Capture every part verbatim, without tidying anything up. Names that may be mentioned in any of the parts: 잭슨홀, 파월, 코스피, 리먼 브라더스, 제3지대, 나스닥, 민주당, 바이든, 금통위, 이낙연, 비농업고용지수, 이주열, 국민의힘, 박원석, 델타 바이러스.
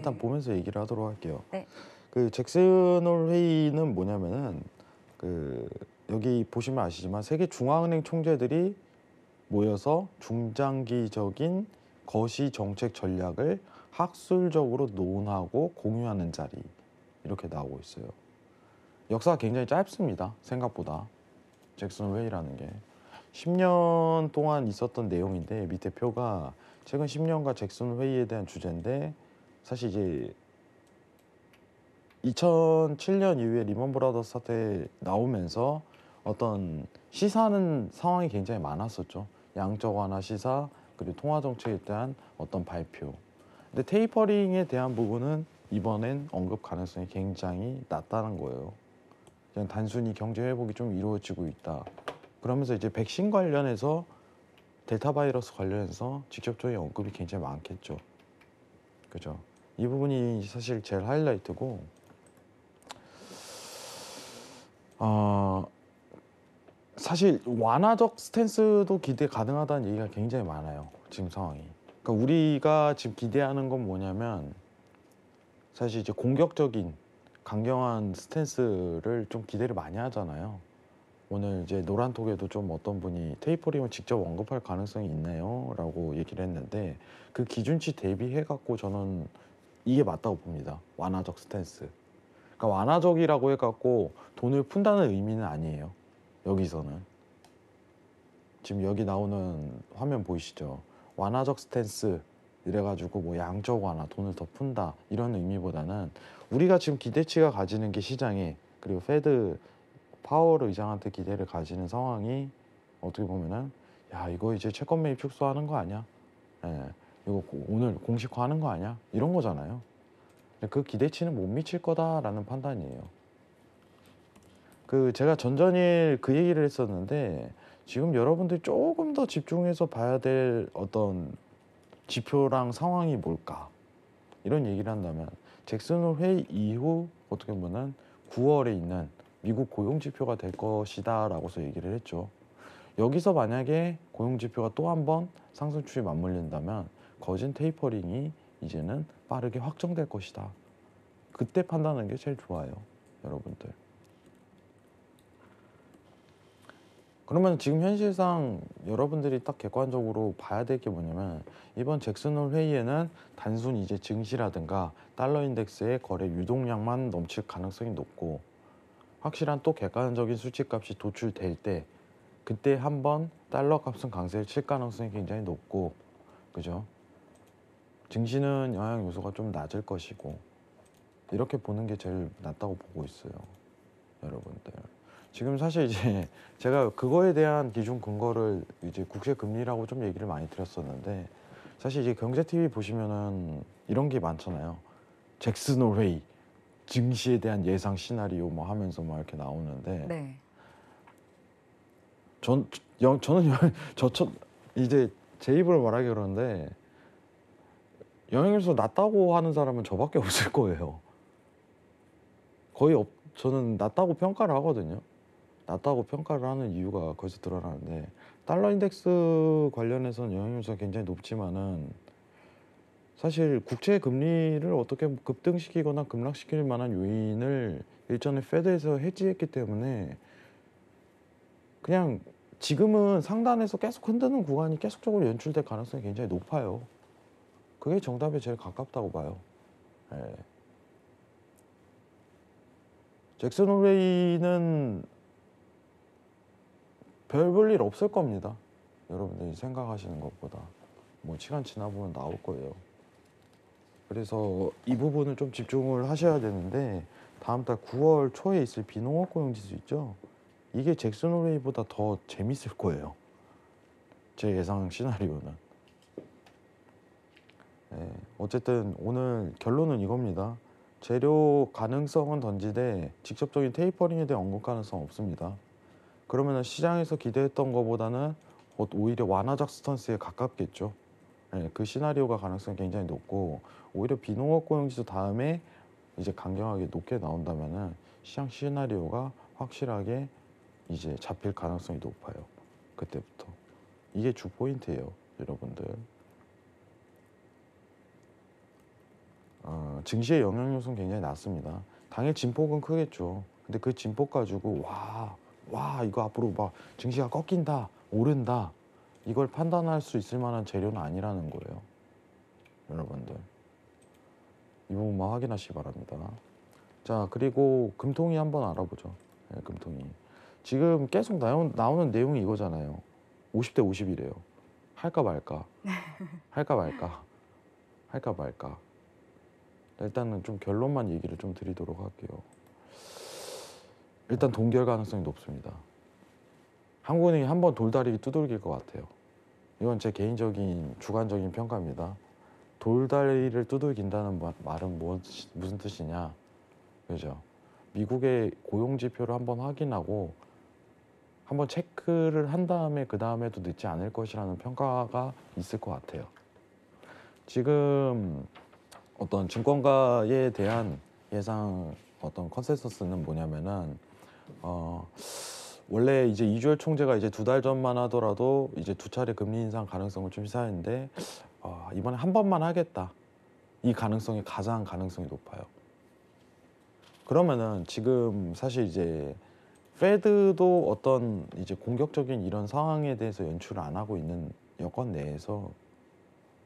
일단 보면서 얘기를 하도록 할게요. 네. 그 잭슨홀 회의는 뭐냐면은 그 여기 보시면 아시지만 세계 중앙은행 총재들이 모여서 중장기적인 거시 정책 전략을 학술적으로 논하고 공유하는 자리 이렇게 나오고 있어요. 역사가 굉장히 짧습니다. 생각보다 잭슨홀 회의라는 게 십 년 동안 있었던 내용인데 밑에 표가 최근 십 년간 잭슨홀 회의에 대한 주제인데 사실 이제 이천칠 년 이후에 리먼 브라더스 사태 나오면서 어떤 시사하는 상황이 굉장히 많았었죠. 양적 완화 시사 그리고 통화 정책에 대한 어떤 발표. 근데 테이퍼링에 대한 부분은 이번엔 언급 가능성이 굉장히 낮다는 거예요. 그냥 단순히 경제 회복이 좀 이루어지고 있다. 그러면서 이제 백신 관련해서 델타 바이러스 관련해서 직접적인 언급이 굉장히 많겠죠. 그죠? 이 부분이 사실 제일 하이라이트고, 어, 사실 완화적 스탠스도 기대 가능하다는 얘기가 굉장히 많아요. 지금 상황이. 그러니까 우리가 지금 기대하는 건 뭐냐면 사실 이제 공격적인 강경한 스탠스를 좀 기대를 많이 하잖아요. 오늘 이제 노란톡에도 좀 어떤 분이 테이퍼링을 직접 언급할 가능성이 있나요? 라고 얘기를 했는데 그 기준치 대비해갖고 저는 이게 맞다고 봅니다. 완화적 스탠스. 그러니까 완화적이라고 해갖고 돈을 푼다는 의미는 아니에요. 여기서는. 지금 여기 나오는 화면 보이시죠? 완화적 스탠스 이래가지고 뭐 양적 완화, 돈을 더 푼다 이런 의미보다는 우리가 지금 기대치가 가지는 게 시장에 그리고 페드 파월 의장한테 기대를 가지는 상황이 어떻게 보면은 야 이거 이제 채권 매입 축소하는 거 아니야? 예, 이거 오늘 공식화하는 거 아니야? 이런 거잖아요. 근데 그 기대치는 못 미칠 거다라는 판단이에요. 그 제가 전전일 그 얘기를 했었는데 지금 여러분들이 조금 더 집중해서 봐야 될 어떤 지표랑 상황이 뭘까? 이런 얘기를 한다면 잭슨홀 회의 이후 어떻게 보면은 구월에 있는 미국 고용지표가 될 것이다 라고서 얘기를 했죠. 여기서 만약에 고용지표가 또 한 번 상승 추이 맞물린다면 거진 테이퍼링이 이제는 빠르게 확정될 것이다. 그때 판단하는 게 제일 좋아요. 여러분들. 그러면 지금 현실상 여러분들이 딱 객관적으로 봐야 될 게 뭐냐면 이번 잭슨홀 회의에는 단순히 이제 증시라든가 달러 인덱스의 거래 유동량만 넘칠 가능성이 높고 확실한 또 객관적인 수치값이 도출될 때 그때 한번 달러 값은 강세를 칠 가능성이 굉장히 높고 그죠? 증시는 영향 요소가 좀 낮을 것이고 이렇게 보는 게 제일 낫다고 보고 있어요. 여러분들 지금 사실 이제 제가 그거에 대한 기준 근거를 이제 국제 금리라고 좀 얘기를 많이 드렸었는데 사실 이제 경제 티비 보시면은 이런 게 많잖아요. 잭슨홀 회의 증시에 대한 예상 시나리오 뭐 하면서 막 이렇게 나오는데, 네. 전 영, 저는 저첫 이제 제 입으로 말하기 그런데 영향에서 낮다고 하는 사람은 저밖에 없을 거예요. 거의 없, 저는 낮다고 평가를 하거든요. 낮다고 평가를 하는 이유가 거기서 드러나는데 달러 인덱스 관련해서는 영향에서 굉장히 높지만은. 사실 국채 금리를 어떻게 급등시키거나 급락시킬 만한 요인을 일전에 페드에서 해지했기 때문에 그냥 지금은 상단에서 계속 흔드는 구간이 계속적으로 연출될 가능성이 굉장히 높아요. 그게 정답에 제일 가깝다고 봐요. 네. 잭슨홀 회의는 별 볼 일 없을 겁니다. 여러분들이 생각하시는 것보다 뭐 시간 지나보면 나올 거예요. 그래서 이 부분을 좀 집중을 하셔야 되는데 다음 달 구월 초에 있을 비농업고용지수 있죠? 이게 잭슨홀 회의보다 더 재밌을 거예요. 제 예상 시나리오는. 네, 어쨌든 오늘 결론은 이겁니다. 재료 가능성은 던지되 직접적인 테이퍼링에 대한 언급 가능성은 없습니다. 그러면 시장에서 기대했던 것보다는 오히려 완화적 스턴스에 가깝겠죠. 네, 그 시나리오가 가능성이 굉장히 높고 오히려 비농업 고용지수 다음에 이제 강경하게 높게 나온다면은 시장 시나리오가 확실하게 이제 잡힐 가능성이 높아요. 그때부터 이게 주 포인트예요, 여러분들. 어, 증시의 영향 요소는 굉장히 낮습니다. 당일 진폭은 크겠죠. 근데 그 진폭 가지고 와, 와 이거 앞으로 막 증시가 꺾인다, 오른다 이걸 판단할 수 있을 만한 재료는 아니라는 거예요. 여러분들 이 부분만 확인하시기 바랍니다. 자, 그리고 금통위 한번 알아보죠. 네, 금통위 지금 계속 나오, 나오는 내용이 이거잖아요. 오십 대 오십이래요. 할까 말까, 할까 말까, 할까 말까. 일단은 좀 결론만 얘기를 좀 드리도록 할게요. 일단 동결 가능성이 높습니다. 한국은행이 한번 돌다리 두들길 것 같아요. 이건 제 개인적인 주관적인 평가입니다. 돌다리를 두들긴다는 말은 무엇, 무슨 뜻이냐, 그죠? 미국의 고용지표를 한번 확인하고 한번 체크를 한 다음에 그 다음에도 늦지 않을 것이라는 평가가 있을 것 같아요. 지금 어떤 증권가에 대한 예상 어떤 컨센서스는 뭐냐면은 어 원래 이제 이주열 총재가 이제 두 달 전만 하더라도 이제 두 차례 금리 인상 가능성을 좀 시사했는데 어 이번에 한 번만 하겠다. 이 가능성이 가장 가능성이 높아요. 그러면은 지금 사실 이제 페드도 어떤 이제 공격적인 이런 상황에 대해서 연출을 안 하고 있는 여건 내에서,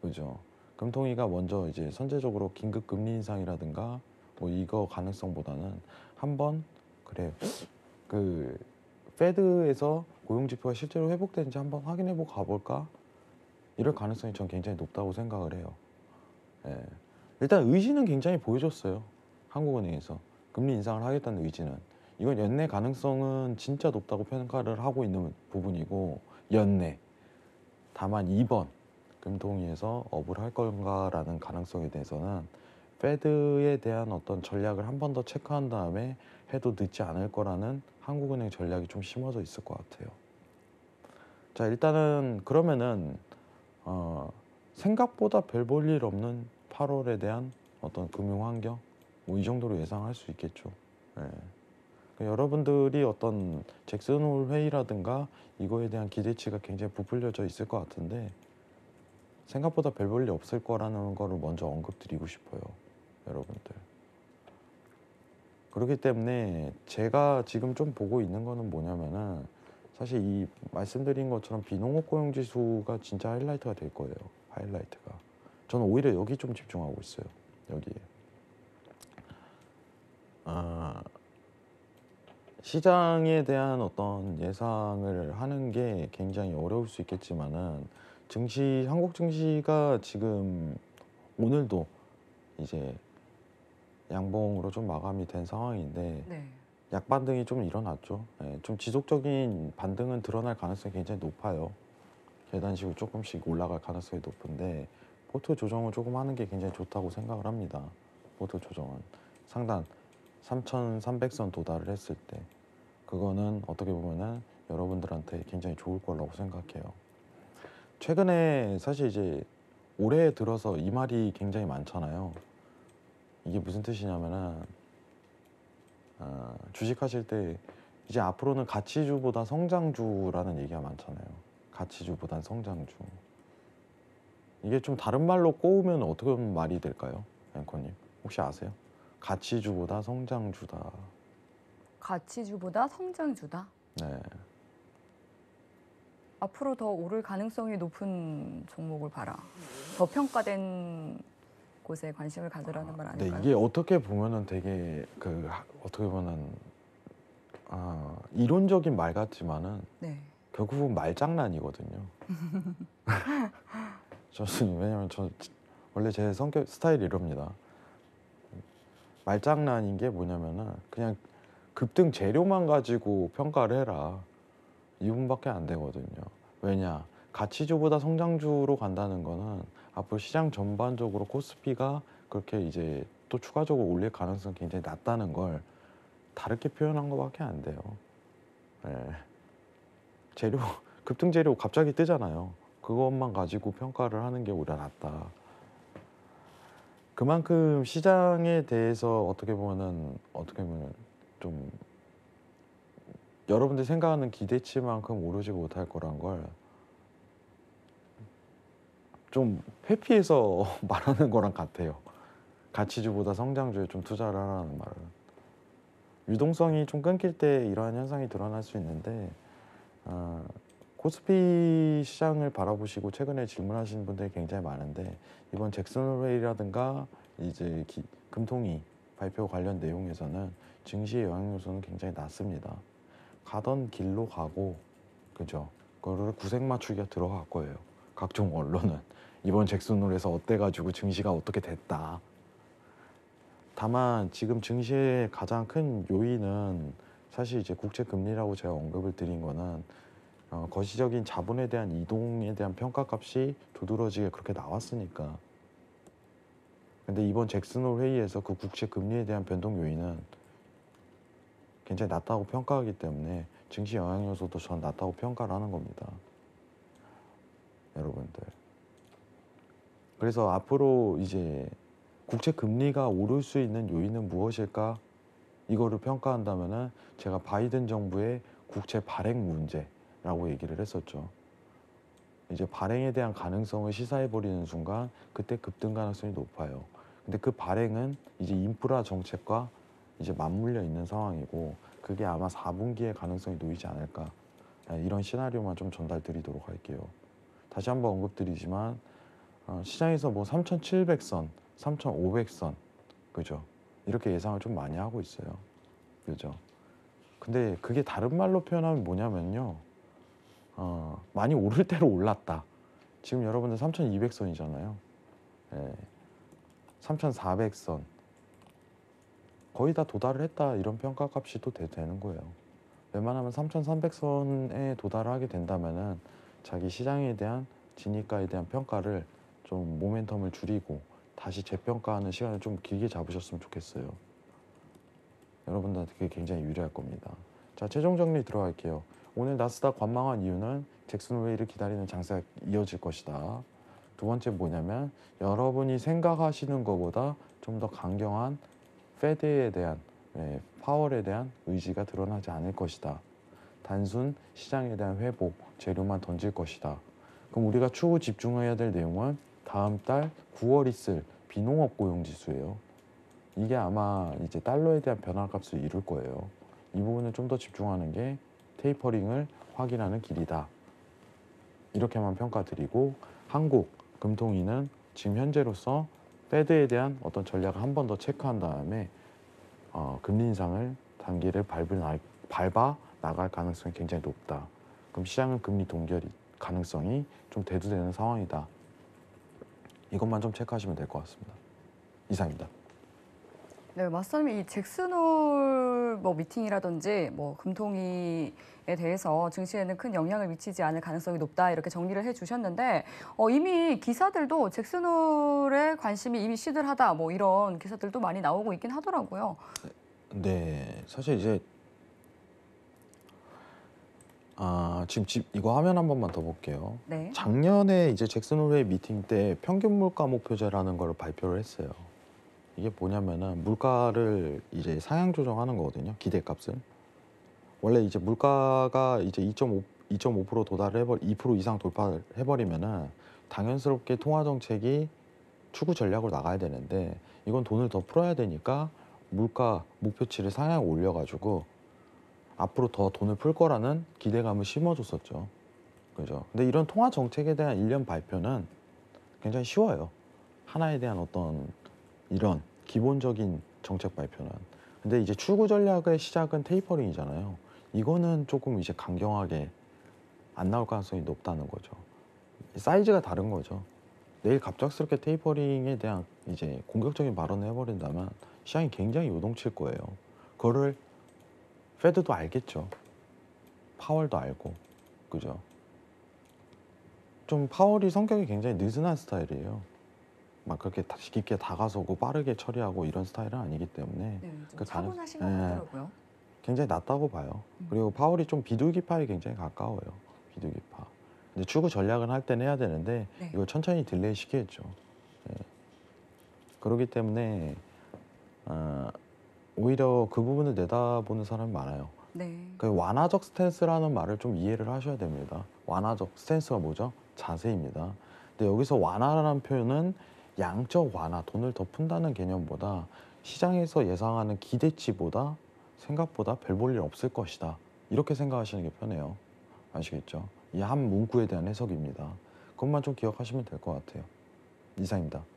그죠? 금통위가 먼저 이제 선제적으로 긴급 금리 인상이라든가 뭐 이거 가능성보다는 한번 그래 그 페드에서 고용지표가 실제로 회복되는지 한번 확인해보고 가볼까? 이럴 가능성이 전 굉장히 높다고 생각을 해요. 예. 일단 의지는 굉장히 보여줬어요. 한국은행에서 금리 인상을 하겠다는 의지는. 이건 연내 가능성은 진짜 높다고 평가를 하고 있는 부분이고, 연내. 다만 이번 금통위에서 업을 할 건가라는 가능성에 대해서는 페드에 대한 어떤 전략을 한 번 더 체크한 다음에 해도 늦지 않을 거라는 한국은행 전략이 좀 심어져 있을 것 같아요. 자, 일단은 그러면은 어, 생각보다 별 볼 일 없는 팔월에 대한 어떤 금융 환경 뭐 이 정도로 예상할 수 있겠죠. 예. 여러분들이 어떤 잭슨홀 회의라든가 이거에 대한 기대치가 굉장히 부풀려져 있을 것 같은데 생각보다 별 볼 일 없을 거라는 거를 먼저 언급드리고 싶어요, 여러분들. 그렇기 때문에 제가 지금 좀 보고 있는 거는 뭐냐면은 사실 이 말씀드린 것처럼 비농업고용지수가 진짜 하이라이트가 될 거예요. 하이라이트가. 저는 오히려 여기 좀 집중하고 있어요. 여기에. 아... 시장에 대한 어떤 예상을 하는 게 굉장히 어려울 수 있겠지만은 증시, 한국 증시가 지금 오늘도 이제 양봉으로 좀 마감이 된 상황인데 네. 약반등이 좀 일어났죠. 네, 좀 지속적인 반등은 드러날 가능성이 굉장히 높아요. 계단식으로 조금씩 올라갈 가능성이 높은데 포트 조정을 조금 하는 게 굉장히 좋다고 생각을 합니다. 포트 조정은 상단 삼천삼백 선 도달을 했을 때 그거는 어떻게 보면은 여러분들한테 굉장히 좋을 거라고 생각해요. 최근에 사실 이제 올해 들어서 이 말이 굉장히 많잖아요. 이게 무슨 뜻이냐면은 어, 주식하실 때 이제 앞으로는 가치주보다 성장주라는 얘기가 많잖아요. 가치주보단 성장주. 이게 좀 다른 말로 꼬우면 어떻게 보면 말이 될까요? 앵커님 혹시 아세요? 가치주보다 성장주다. 가치주보다 성장주다? 네. 앞으로 더 오를 가능성이 높은 종목을 봐라. 더 평가된 곳에 관심을 가져라는 아, 말 아닐까요? 네, 이게 어떻게 보면은 되게 그 어떻게 보면은 아, 이론적인 말 같지만은 네. 결국은 말장난이거든요. 저는 왜냐면 저 원래 제 성격 스타일이 이럽니다. 말장난인 게 뭐냐면은 그냥 급등 재료만 가지고 평가를 해라. 이분밖에 안 되거든요. 왜냐? 가치주보다 성장주로 간다는 거는 앞으로 시장 전반적으로 코스피가 그렇게 이제 또 추가적으로 올릴 가능성이 굉장히 낮다는 걸 다르게 표현한 것밖에 안 돼요. 네. 재료, 급등 재료 갑자기 뜨잖아요. 그것만 가지고 평가를 하는 게 오히려 낫다. 그만큼 시장에 대해서 어떻게 보면은 어떻게 보면 좀 여러분들이 생각하는 기대치만큼 오르지 못할 거란 걸 좀 회피해서 말하는 거랑 같아요. 가치주보다 성장주에 좀 투자를 하라는 말을. 유동성이 좀 끊길 때 이러한 현상이 드러날 수 있는데 어, 코스피 시장을 바라보시고 최근에 질문하시는 분들이 굉장히 많은데 이번 잭슨홀이라든가 이제 기, 금통위 발표 관련 내용에서는 증시의 영향 요소는 굉장히 낮습니다. 가던 길로 가고 그죠? 그거를 구색 맞추기가 들어갈 거예요. 각종 언론은 이번 잭슨홀에서 어때가지고 증시가 어떻게 됐다. 다만 지금 증시의 가장 큰 요인은 사실 이제 국채 금리라고 제가 언급을 드린 거는 어, 거시적인 자본에 대한 이동에 대한 평가값이 두드러지게 그렇게 나왔으니까. 근데 이번 잭슨홀 회의에서 그 국채 금리에 대한 변동 요인은 굉장히 낮다고 평가하기 때문에 증시 영향 요소도 전 낮다고 평가를 하는 겁니다, 여러분들. 그래서 앞으로 이제 국채 금리가 오를 수 있는 요인은 무엇일까? 이거를 평가한다면은 제가 바이든 정부의 국채 발행 문제라고 얘기를 했었죠. 이제 발행에 대한 가능성을 시사해버리는 순간 그때 급등 가능성이 높아요. 근데 그 발행은 이제 인프라 정책과 이제 맞물려 있는 상황이고 그게 아마 사 분기에 가능성이 놓이지 않을까, 이런 시나리오만 좀 전달드리도록 할게요. 다시 한번 언급드리지만 어, 시장에서 뭐 삼천칠백 선, 삼천오백 선, 그죠? 이렇게 예상을 좀 많이 하고 있어요, 그죠? 근데 그게 다른 말로 표현하면 뭐냐면요, 어, 많이 오를 대로 올랐다. 지금 여러분들 삼천이백 선이잖아요. 예, 삼천사백 선 거의 다 도달을 했다, 이런 평가값이 또 되, 되는 거예요. 웬만하면 삼천삼백 선에 도달을 하게 된다면은 자기 시장에 대한 진입가에 대한 평가를 좀 모멘텀을 줄이고 다시 재평가하는 시간을 좀 길게 잡으셨으면 좋겠어요. 여러분들한테 그게 굉장히 유리할 겁니다. 자, 최종 정리 들어갈게요. 오늘 나스닥 관망한 이유는 잭슨홀 회의를 기다리는 장세가 이어질 것이다. 두 번째 뭐냐면 여러분이 생각하시는 것보다 좀 더 강경한 페드에 대한, 예, 파월에 대한 의지가 드러나지 않을 것이다. 단순 시장에 대한 회복, 재료만 던질 것이다. 그럼 우리가 추후 집중해야 될 내용은 다음 달 구월 있을 비농업고용지수예요. 이게 아마 이제 달러에 대한 변화값을 이룰 거예요. 이 부분을 좀 더 집중하는 게 테이퍼링을 확인하는 길이다, 이렇게만 평가드리고, 한국 금통위는 지금 현재로서 페드에 대한 어떤 전략을 한 번 더 체크한 다음에 어, 금리 인상을 단기를 밟아, 밟아 나갈 가능성이 굉장히 높다. 그럼 시장은 금리 동결 가능성이 좀 대두되는 상황이다. 이것만 좀 체크하시면 될 것 같습니다. 이상입니다. 네, 마스터님, 이 잭슨홀 뭐 미팅이라든지 뭐 금통위에 대해서 증시에는 큰 영향을 미치지 않을 가능성이 높다, 이렇게 정리를 해주셨는데 어, 이미 기사들도 잭슨홀에 관심이 이미 시들하다, 뭐 이런 기사들도 많이 나오고 있긴 하더라고요. 네, 사실 이제 아 지금 집, 이거 화면 한 번만 더 볼게요. 네. 작년에 이제 잭슨홀 회의 미팅 때 평균 물가 목표제라는 걸 발표를 했어요. 이게 뭐냐면은 물가를 이제 상향 조정하는 거거든요, 기대값을. 원래 이제 물가가 이제 이 점 오 퍼센트 도달을 해버 이 퍼센트 이상 돌파를 해버리면은 당연스럽게 통화 정책이 추구 전략으로 나가야 되는데 이건 돈을 더 풀어야 되니까 물가 목표치를 상향 올려가지고 앞으로 더 돈을 풀 거라는 기대감을 심어줬었죠, 그죠? 근데 이런 통화 정책에 대한 일련 발표는 굉장히 쉬워요, 하나에 대한 어떤 이런 기본적인 정책 발표는. 근데 이제 출구 전략의 시작은 테이퍼링이잖아요. 이거는 조금 이제 강경하게 안 나올 가능성이 높다는 거죠. 사이즈가 다른 거죠. 내일 갑작스럽게 테이퍼링에 대한 이제 공격적인 발언을 해버린다면 시장이 굉장히 요동칠 거예요. 그거를 페드도 알겠죠. 파월도 알고, 그죠? 좀 파월이 성격이 굉장히 느슨한 스타일이에요. 막 그렇게 깊게 다가서고 빠르게 처리하고 이런 스타일은 아니기 때문에 네, 그 차분하신 것 같더라고요. 굉장히 낮다고 봐요. 음. 그리고 파월이 좀 비둘기파에 굉장히 가까워요, 비둘기파. 근데 출구 전략은 할 때는 해야 되는데 네. 이걸 천천히 딜레이 시키겠죠. 네. 그렇기 때문에 어, 오히려 그 부분을 내다보는 사람이 많아요. 네. 그 완화적 스탠스라는 말을 좀 이해를 하셔야 됩니다. 완화적 스탠스가 뭐죠? 자세입니다. 근데 여기서 완화라는 표현은 양적 완화, 돈을 더 푼다는 개념보다 시장에서 예상하는 기대치보다 생각보다 별 볼 일 없을 것이다, 이렇게 생각하시는 게 편해요. 아시겠죠? 이 한 문구에 대한 해석입니다. 그것만 좀 기억하시면 될 것 같아요. 이상입니다.